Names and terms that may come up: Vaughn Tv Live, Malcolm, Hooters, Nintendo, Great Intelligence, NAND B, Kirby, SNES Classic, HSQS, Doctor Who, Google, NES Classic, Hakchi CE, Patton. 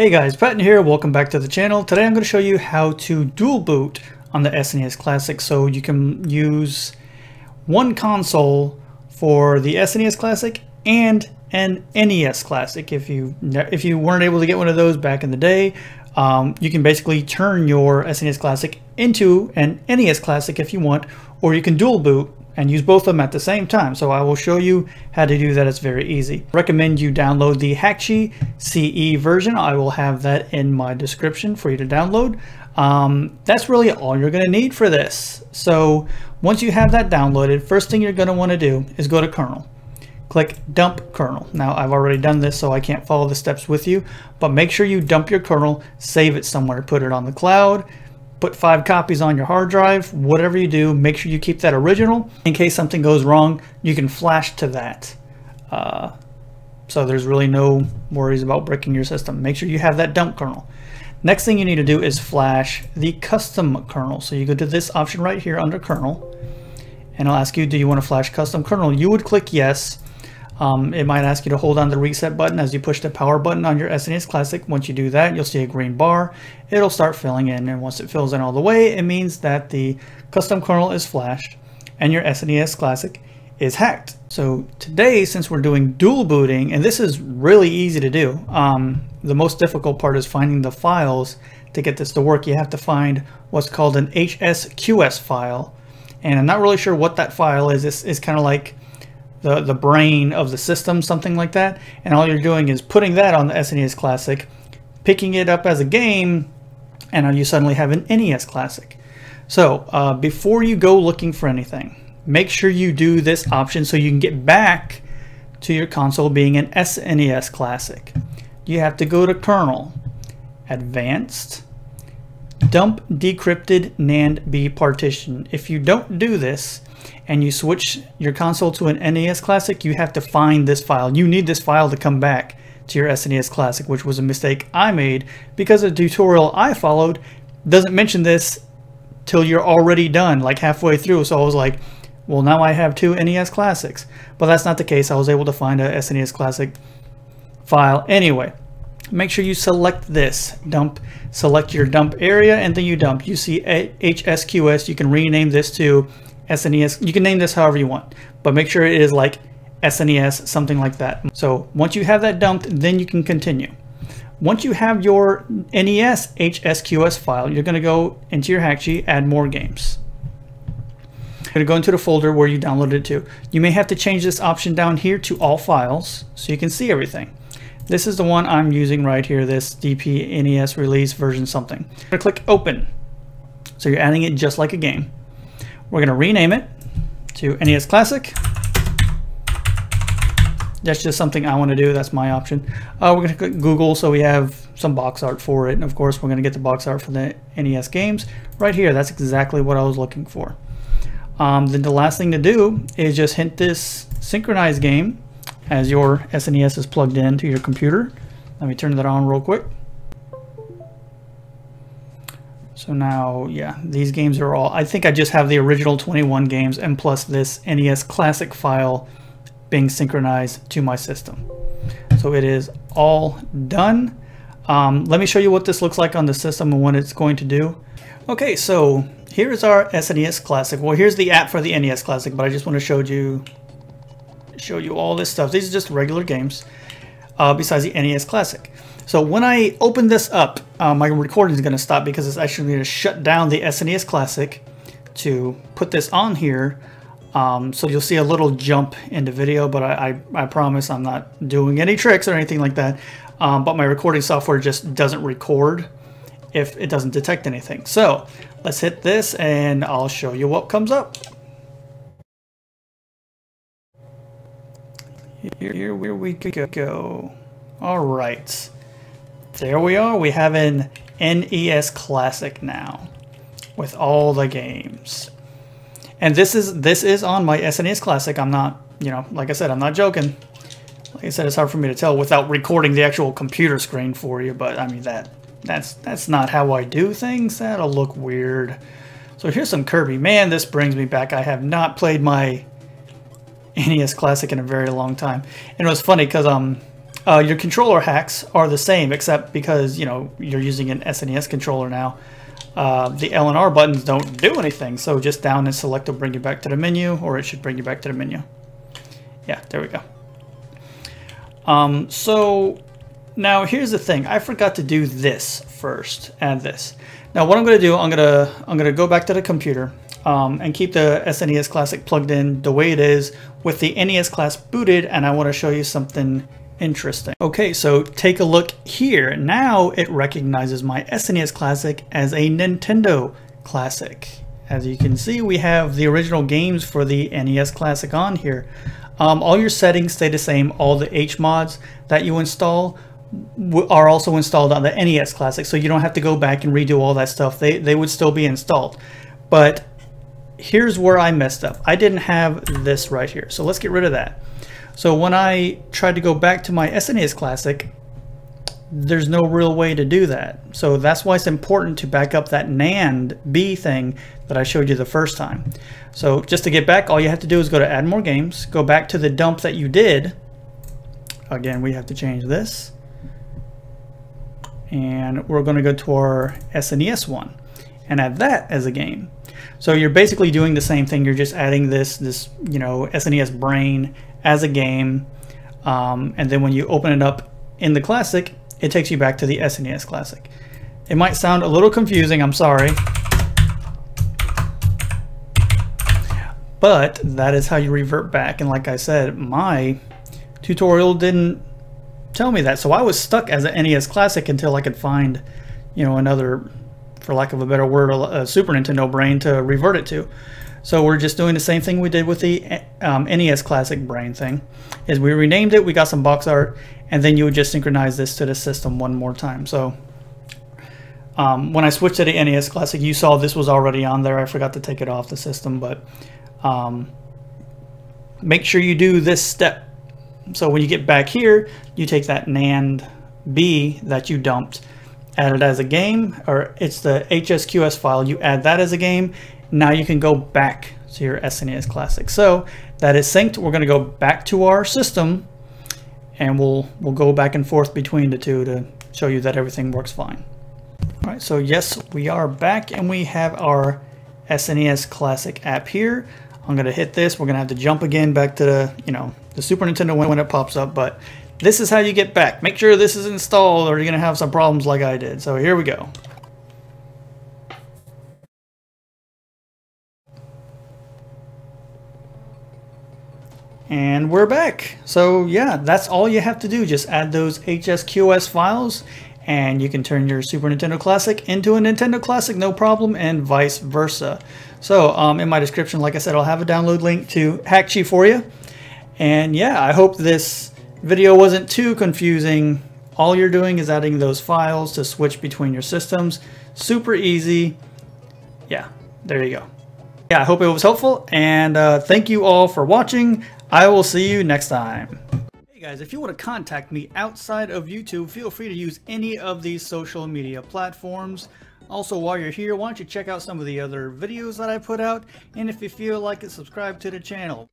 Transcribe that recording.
Hey guys, Patton here, welcome back to the channel. Today I'm going to show you how to dual boot on the SNES Classic. So you can use one console for the SNES Classic and an NES Classic. If you weren't able to get one of those back in the day, you can basically turn your SNES Classic into an NES Classic if you want, or you can dual boot and use both of them at the same time. So I will show you how to do that. It's very easy. Recommend you download the Hakchi CE version. I will have that in my description for you to download. That's really all you're gonna need for this. So once you have that downloaded, first thing you're gonna wanna do is go to kernel. Click dump kernel. Now I've already done this, so I can't follow the steps with you, but make sure you dump your kernel, save it somewhere, put it on the cloud, put 5 copies on your hard drive, whatever you do, make sure you keep that original. In case something goes wrong, you can flash to that. So there's really no worries about breaking your system. Make sure you have that dump kernel. Next thing you need to do is flash the custom kernel. So you go to this option right here under kernel, and it'll ask you, do you want to flash custom kernel? You would click yes. It might ask you to hold on the reset button as you push the power button on your SNES Classic. Once you do that, you'll see a green bar. It'll start filling in, and once it fills in all the way, it means that the custom kernel is flashed and your SNES Classic is hacked. So today, since we're doing dual booting, and this is really easy to do, the most difficult part is finding the files to get this to work. You have to find what's called an HSQS file, and I'm not really sure what that file is. It's kind of like the brain of the system, something like that, and all you're doing is putting that on the SNES Classic, picking it up as a game, and you suddenly have an NES Classic. So before you go looking for anything, make sure you do this option so you can get back to your console being an SNES Classic. You have to go to kernel, advanced, dump decrypted NAND B partition. If you don't do this and you switch your console to an NES Classic, you have to find this file. You need this file to come back to your SNES Classic, which was a mistake I made because the tutorial I followed doesn't mention this till you're already done, like halfway through. So I was like, well, now I have 2 NES Classics, but that's not the case. I was able to find a SNES Classic file anyway. Make sure you select this dump, select your dump area, and then you dump. You see HSQS. You can rename this to SNES. You can name this however you want, but make sure it is like SNES, something like that. So once you have that dumped, then you can continue. Once you have your NES HSQS file, you're going to go into your Hakchi, add more games. You're going to go into the folder where you downloaded it to. You may have to change this option down here to all files so you can see everything. This is the one I'm using right here, this DP NES release version something. I'm going to click open. So you're adding it just like a game. We're going to rename it to NES Classic. That's just something I want to do. That's my option. We're going to click Google so we have some box art for it. And of course, we're going to get the box art for the NES games right here. That's exactly what I was looking for. Then the last thing to do is just hit this synchronize game as your SNES is plugged into your computer. Let me turn that on real quick. So now, yeah, these games are all, I think I just have the original 21 games and plus this NES Classic file being synchronized to my system. So it is all done. Let me show you what this looks like on the system and what it's going to do. Okay, so here's our SNES Classic. Well, here's the app for the NES Classic, but I just want to show you all this stuff. These are just regular games besides the NES Classic. So when I open this up, my recording is going to stop because it's actually going to shut down the SNES Classic to put this on here. So you'll see a little jump in the video, but I promise I'm not doing any tricks or anything like that. But my recording software just doesn't record if it doesn't detect anything. So let's hit this and I'll show you what comes up. Here we go. All right, there we are. We have an NES Classic now with all the games, and this is on my SNES Classic. I'm not, you know, like I said, I'm not joking. Like I said, it's hard for me to tell without recording the actual computer screen for you, but I mean that's not how I do things. That'll look weird. So here's some Kirby. Man, this brings me back. I have not played my NES Classic in a very long time, and it was funny because Your controller hacks are the same, except because, you know, you're using an SNES controller now. The L and R buttons don't do anything, so just down and select will bring you back to the menu, or it should bring you back to the menu. Yeah, there we go. So now here's the thing. I forgot to do this first and this. Now what I'm going to do, I'm going to go back to the computer and keep the SNES Classic plugged in the way it is with the NES class booted, and I want to show you something interesting. Okay, so take a look here. Now it recognizes my SNES Classic as a Nintendo Classic. As you can see, we have the original games for the NES Classic on here. All your settings stay the same. All the HMods that you install are also installed on the NES Classic, so you don't have to go back and redo all that stuff. They would still be installed. But here's where I messed up. I didn't have this right here, so let's get rid of that. So when I tried to go back to my SNES Classic, there's no real way to do that. So that's why it's important to back up that NAND B thing that I showed you the first time. So just to get back, all you have to do is go to Add More Games, go back to the dump that you did. Again, we have to change this. And we're going to go to our SNES one and add that as a game. So you're basically doing the same thing. You're just adding this, you know, SNES brain as a game. And then when you open it up in the Classic, it takes you back to the SNES Classic. It might sound a little confusing, I'm sorry. But that is how you revert back. And like I said, my tutorial didn't tell me that. So I was stuck as an NES Classic until I could find, you know, another, for lack of a better word, a Super Nintendo brain to revert it to. So we're just doing the same thing we did with the NES Classic brain thing. Is we renamed it, we got some box art, and then you would just synchronize this to the system one more time. So when I switched to the NES Classic, you saw this was already on there. I forgot to take it off the system, but make sure you do this step. So when you get back here, you take that NAND B that you dumped, add it as a game, or it's the HSQS file, you add that as a game. Now you can go back to your SNES Classic. So that is synced. We're going to go back to our system, and we'll go back and forth between the two to show you that everything works fine. All right, so yes, we are back, and we have our SNES Classic app here. I'm going to hit this. We're going to have to jump again back to the, you know, the Super Nintendo when it pops up, but this is how you get back. Make sure this is installed or you're going to have some problems like I did. So here we go. And we're back. So yeah, that's all you have to do. Just add those HSQS files and you can turn your Super Nintendo Classic into a Nintendo Classic, no problem, and vice versa. So in my description, like I said, I'll have a download link to Hakchi for you. And yeah, I hope this video wasn't too confusing. All you're doing is adding those files to switch between your systems. Super easy. Yeah, there you go. Yeah, I hope it was helpful, and thank you all for watching. I will see you next time. Hey guys, if you want to contact me outside of YouTube, feel free to use any of these social media platforms. Also, while you're here, why don't you check out some of the other videos that I put out, and if you feel like it, subscribe to the channel.